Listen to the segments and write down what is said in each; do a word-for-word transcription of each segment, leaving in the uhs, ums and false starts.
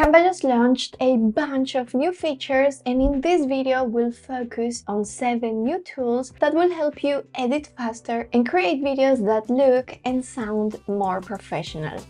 Canva just launched a bunch of new features, and in this video we'll focus on seven new tools that will help you edit faster and create videos that look and sound more professional.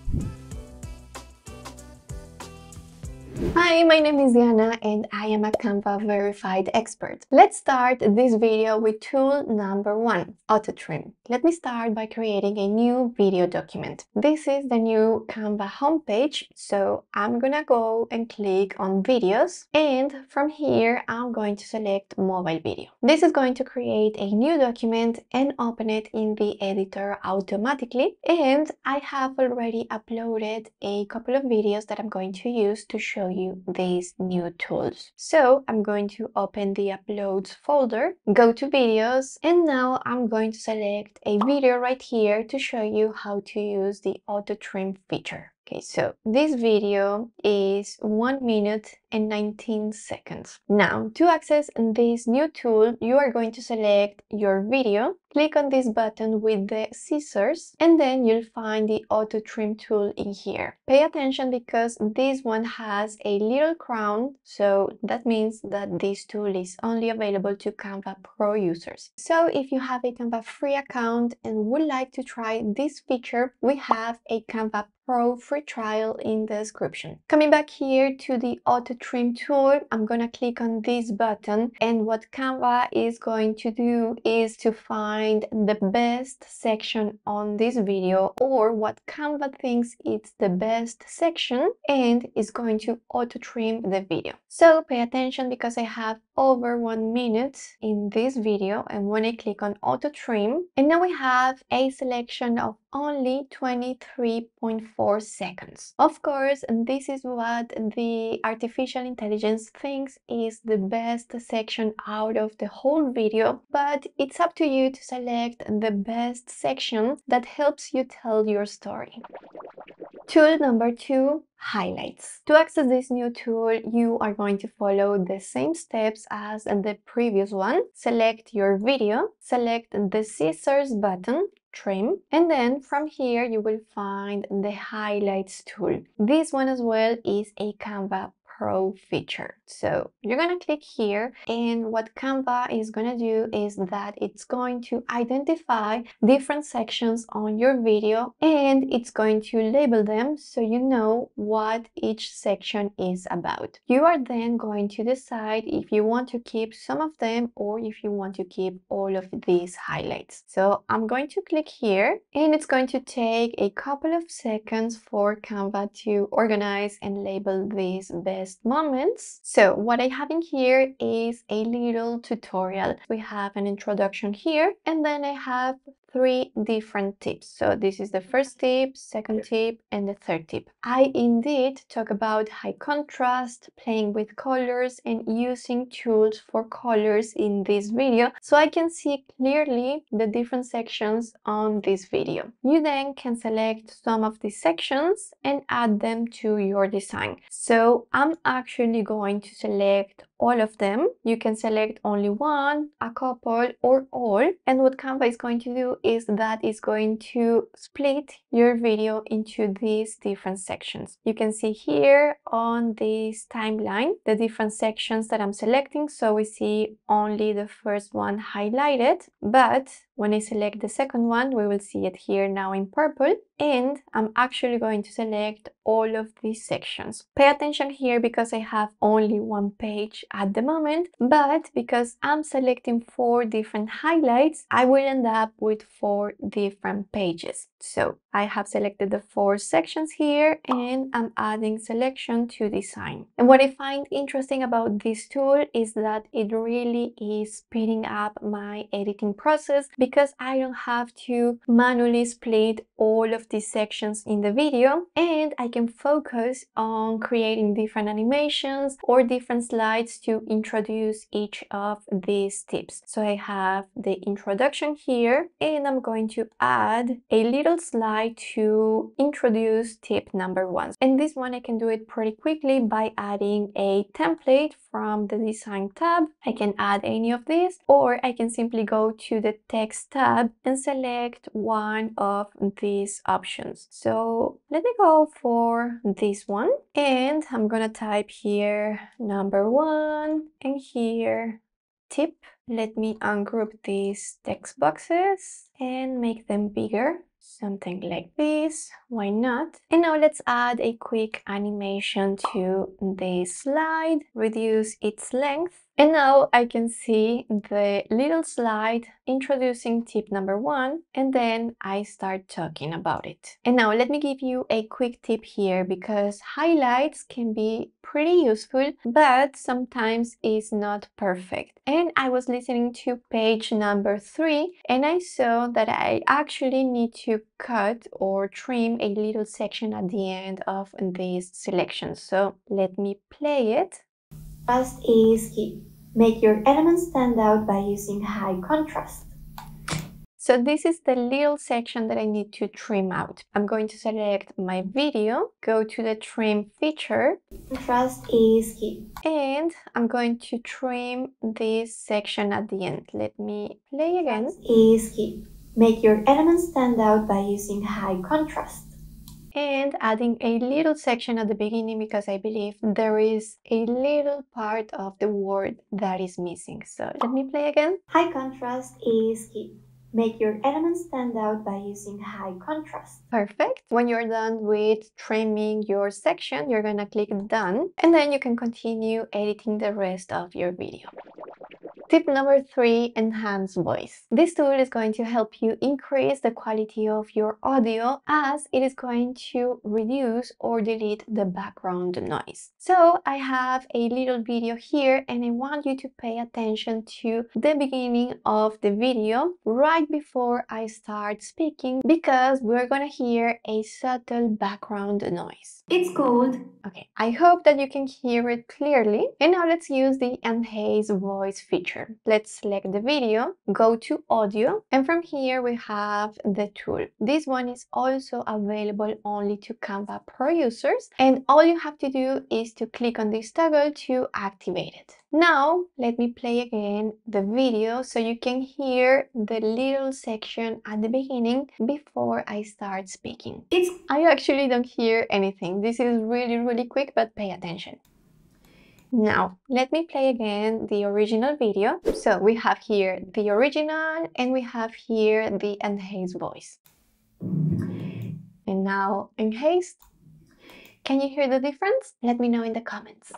Hi, my name is Diana and I am a Canva verified expert. Let's start this video with tool number one, auto trim. Let me start by creating a new video document. This is the new Canva homepage, so I'm gonna go and click on videos, and from here I'm going to select mobile video. This is going to create a new document and open it in the editor automatically, and I have already uploaded a couple of videos that I'm going to use to show you these new tools. So I'm going to open the uploads folder, go to videos, and now I'm going to select a video right here to show you how to use the auto trim feature. Okay, so this video is one minute and nineteen seconds. Now, to access this new tool, you are going to select your video, click on this button with the scissors, and then you'll find the auto trim tool in here. Pay attention because this one has a little crown, so that means that this tool is only available to Canva Pro users. So if you have a Canva free account and would like to try this feature, we have a Canva Pro free trial in the description. Coming back here to the auto trim tool, I'm gonna click on this button, and what Canva is going to do is to find the best section on this video, or what Canva thinks it's the best section, and is going to auto trim the video. So pay attention because I have over one minute in this video, and when I click on auto trim, and now we have a selection of only twenty-three point four seconds. Of course, this is what the artificial intelligence thinks is the best section out of the whole video, but it's up to you to select the best section that helps you tell your story. Tool number two, highlights. To access this new tool, you are going to follow the same steps as the previous one. Select your video, select the scissors button, trim, and then from here you will find the highlights tool. This one as well is a Canva Pro feature. So you're gonna click here, and what Canva is gonna do is that it's going to identify different sections on your video, and it's going to label them so you know what each section is about. You are then going to decide if you want to keep some of them or if you want to keep all of these highlights. So I'm going to click here, and it's going to take a couple of seconds for Canva to organize and label these best moments. So what I have in here is a little tutorial. We have an introduction here, and then I have three different tips. So this is the first tip, second tip, and the third tip. I indeed talk about high contrast, playing with colors, and using tools for colors in this video, so I can see clearly the different sections on this video. You then can select some of these sections and add them to your design. So I'm actually going to select all of them. You can select only one, a couple, or all. And what Canva is going to do is that it's going to split your video into these different sections. You can see here on this timeline the different sections that I'm selecting. So we see only the first one highlighted, but when I select the second one, we will see it here now in purple, and I'm actually going to select all of these sections. Pay attention here because I have only one page at the moment, but because I'm selecting four different highlights, I will end up with four different pages. So I have selected the four sections here, and I'm adding selection to design. And what I find interesting about this tool is that it really is speeding up my editing process, because because I don't have to manually split all of these sections in the video, and I can focus on creating different animations or different slides to introduce each of these tips. So I have the introduction here, and I'm going to add a little slide try to introduce tip number one. And this one I can do it pretty quickly by adding a template from the design tab. I can add any of these, or I can simply go to the text tab and select one of these options. So let me go for this one, and I'm gonna type here number one and here tip. Let me ungroup these text boxes and make them bigger, something like this. Why not? And now let's add a quick animation to this slide, reduce its length. And now I can see the little slide introducing tip number one, and then I start talking about it. And now let me give you a quick tip here, because highlights can be pretty useful, but sometimes it's not perfect. And I was listening to page number three, and I saw that I actually need to cut or trim a little section at the end of this selection. So let me play it. Contrast is key. Make your elements stand out by using high contrast. So this is the little section that I need to trim out. I'm going to select my video, go to the trim feature. Contrast is key. And I'm going to trim this section at the end. Let me play again. Contrast is key. Make your elements stand out by using high contrast. And adding a little section at the beginning, because I believe there is a little part of the word that is missing. So let me play again. High contrast is key. Make your elements stand out by using high contrast. Perfect. When you're done with trimming your section, you're gonna click done, and then you can continue editing the rest of your video. Tip number three, enhance voice. This tool is going to help you increase the quality of your audio, as it is going to reduce or delete the background noise. So I have a little video here, and I want you to pay attention to the beginning of the video right before I start speaking, because we're gonna hear a subtle background noise. It's cold. Okay, I hope that you can hear it clearly. And now let's use the enhance voice feature. Let's select the video, go to audio, and from here we have the tool. This one is also available only to Canva Pro users, and all you have to do is to click on this toggle to activate it. Now let me play again the video so you can hear the little section at the beginning before I start speaking. It's I actually don't hear anything. This is really, really quick, but pay attention. Now, let me play again the original video. So we have here the original, and we have here the enhanced voice. And now enhanced. Can you hear the difference? Let me know in the comments.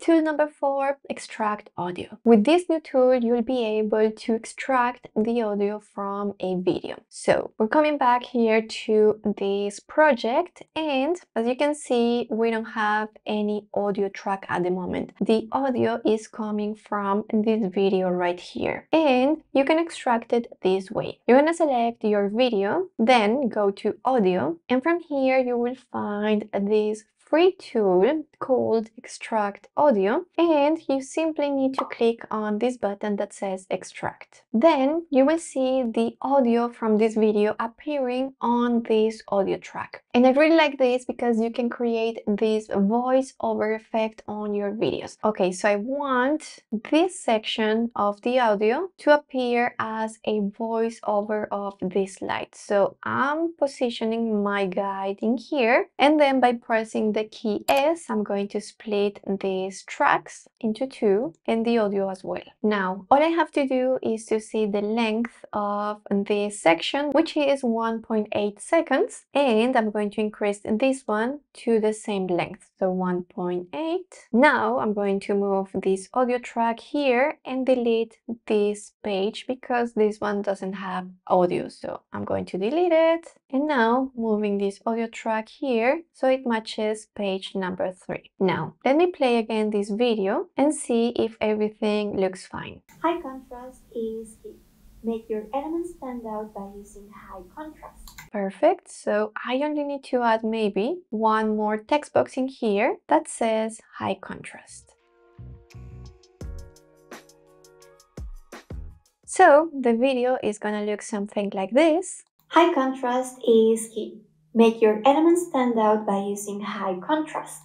Tool number four, extract audio. With this new tool, you'll be able to extract the audio from a video. So we're coming back here to this project, and as you can see, we don't have any audio track at the moment. The audio is coming from this video right here, and you can extract it this way. You're gonna select your video, then go to audio, and from here you will find this free tool called Extract Audio, and you simply need to click on this button that says Extract. Then you will see the audio from this video appearing on this audio track. And I really like this because you can create this voiceover effect on your videos. Okay, so I want this section of the audio to appear as a voiceover of this slide. So I'm positioning my guide in here, and then by pressing the key S, I'm going to split these tracks into two and the audio as well. Now, all I have to do is to see the length of this section, which is one point eight seconds, and I'm going to increase this one to the same length, so one point eight. Now I'm going to move this audio track here and delete this page, because this one doesn't have audio, so I'm going to delete it. And now moving this audio track here so it matches page number three. Now let me play again this video and see if everything looks fine. High contrast is key. Make your elements stand out by using high contrast. Perfect. So I only need to add maybe one more text box in here that says high contrast. So the video is gonna look something like this. High contrast is key. Make your elements stand out by using high contrast.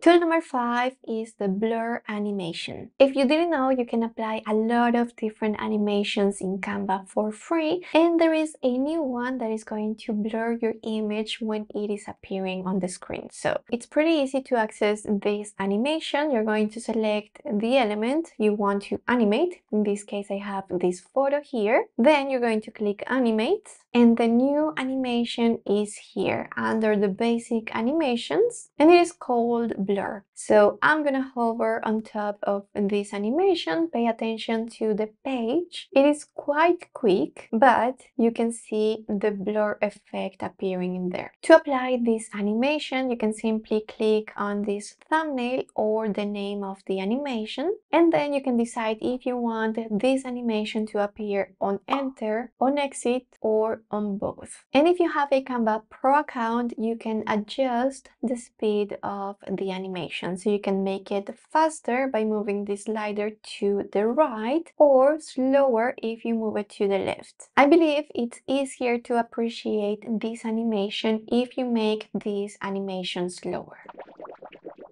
Tool number five is the blur animation. If you didn't know, you can apply a lot of different animations in Canva for free, and there is a new one that is going to blur your image when it is appearing on the screen. So it's pretty easy to access this animation. You're going to select the element you want to animate. In this case, I have this photo here. Then you're going to click animate, and the new animation is here under the basic animations, and it is called blur. So I'm gonna hover on top of this animation. Pay attention to the page. It is quite quick, but you can see the blur effect appearing in there. To apply this animation, you can simply click on this thumbnail or the name of the animation, and then you can decide if you want this animation to appear on enter, on exit, or on both. And if you have a Canva Pro account, you can adjust the speed of the animation, so you can make it faster by moving the slider to the right, or slower if you move it to the left. I believe it's easier to appreciate this animation if you make this animation slower.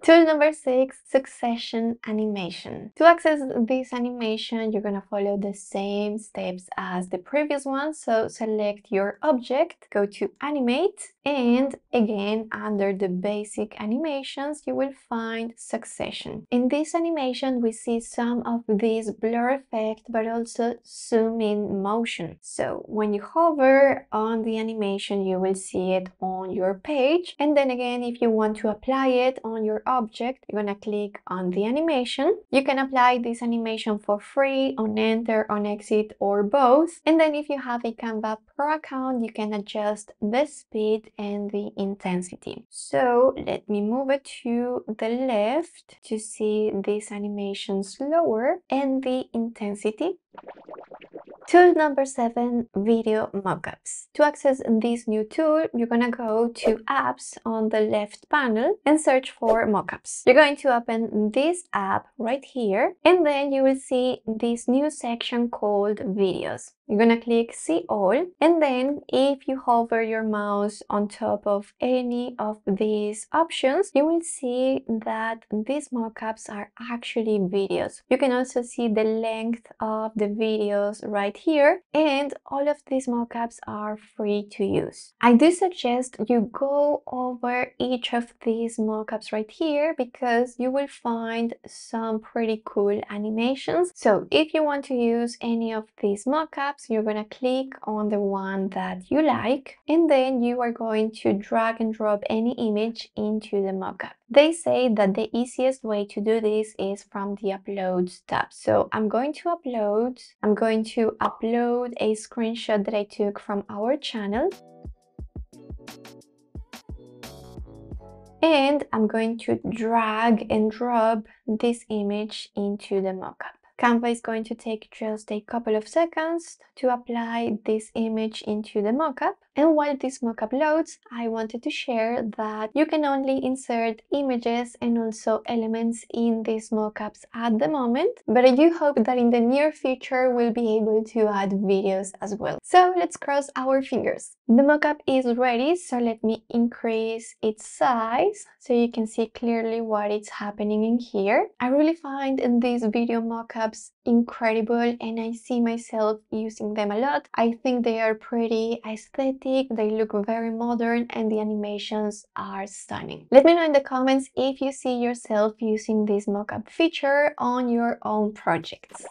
Tool number six, succession animation. To access this animation, you're gonna follow the same steps as the previous one. So select your object, go to animate, and again, under the basic animations, you will find succession. In this animation, we see some of this blur effect, but also zoom in motion. So when you hover on the animation, you will see it on your page. And then again, if you want to apply it on your object, object, you're gonna click on the animation. You can apply this animation for free on enter, on exit, or both. And then if you have a Canva Pro account, you can adjust the speed and the intensity. So let me move it to the left to see this animation slower and the intensity. Tool number seven, video mockups. To access this new tool, you're gonna go to apps on the left panel and search for mockups. You're going to open this app right here, and then you will see this new section called videos. You're gonna click see all, and then if you hover your mouse on top of any of these options, you will see that these mockups are actually videos. You can also see the length of the videos right here, and all of these mockups are free to use. I do suggest you go over each of these mockups right here, because you will find some pretty cool animations. So if you want to use any of these mockups, you're gonna click on the one that you like, and then you are going to drag and drop any image into the mockup. They say that the easiest way to do this is from the uploads tab. So I'm going to upload, I'm going to upload a screenshot that I took from our channel. And I'm going to drag and drop this image into the mockup. Canva is going to take just a couple of seconds to apply this image into the mockup. And while this mockup loads, I wanted to share that you can only insert images and also elements in these mockups at the moment, but I do hope that in the near future we'll be able to add videos as well. So let's cross our fingers. The mockup is ready, so let me increase its size so you can see clearly what is happening in here. I really find these video mockups incredible, and I see myself using them a lot. I think they are pretty aesthetic. They look very modern, and the animations are stunning. Let me know in the comments if you see yourself using this mockup feature on your own projects.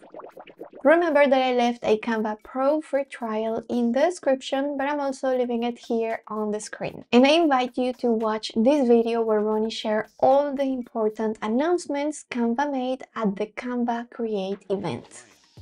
Remember that I left a Canva Pro free trial in the description, but I'm also leaving it here on the screen. And I invite you to watch this video where Ronnie shares all the important announcements Canva made at the Canva Create event.